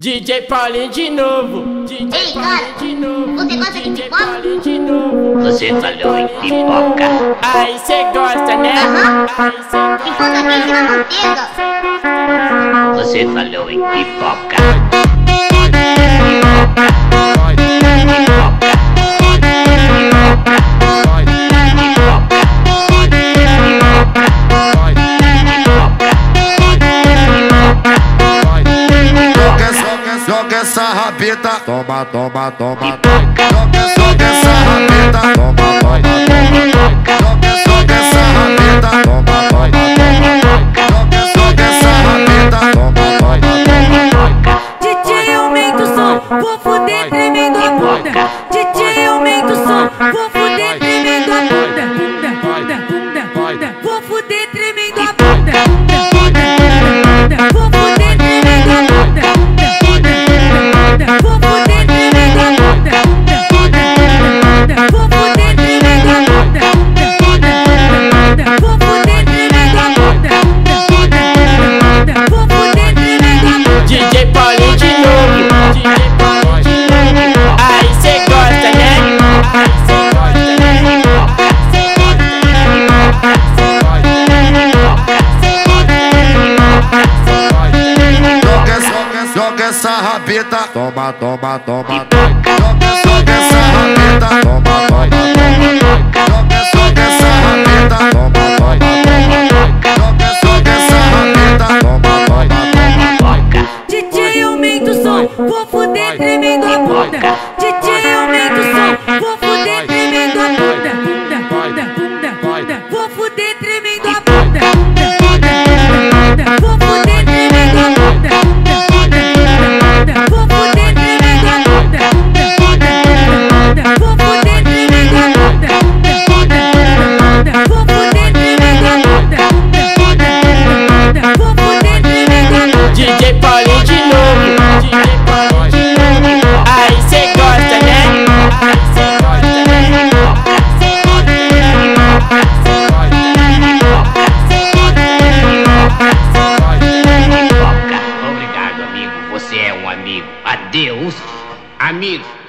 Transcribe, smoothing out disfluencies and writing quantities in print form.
DJ Paulinho de novo, DJ Paulinho de novo. Você gosta de pipoca? De novo. Você falou em pipoca. Aí cê gosta, né? Aham. Pipoca quente na manteiga. Você falou em pipoca. Joga essa rabeta, toma, toma, toma. Joga essa rabeta, toma, toma, toma. Joga essa rabeta, toma, toma, toma. Joga essa rabeta, toma, toma. DJ aumenta o som, vou foder tremendo a bunda. DJ aumenta o som, vou foder tremendo a bunda. Vou foder tremendo a bunda. Vou foder tremendo a bunda. DJ Paulinho de novo, DJ Paulinho de novo. Aí cê gosta, né? Aí cê gosta, né? Cê gosta, né? Cê gosta, né? Joga essa rabeta, toma, toma, toma. Joga essa rabeta, toma, toma, toma. Joga essa rabeta, toma, toma, toma. Joga essa rabeta, toma, toma. Vou foder tremendo a bunda. DJ aumenta o som. Vou foder tremendo a bunda. Vou foder tremendo a bunda. Vou foder tremendo a bunda. Vou foder tremendo a bunda. Vou foder tremendo a bunda. Vou foder tremendo a bunda. Vou foder tremendo a bunda. DJ Paulinho de novo. Aí cê gosta, né? Aí cê gosta, né? Cê gosta, né? Cê gosta, né? Cê gosta, né? Obrigado, amigo. Você é um amigo. Adeus, amigo.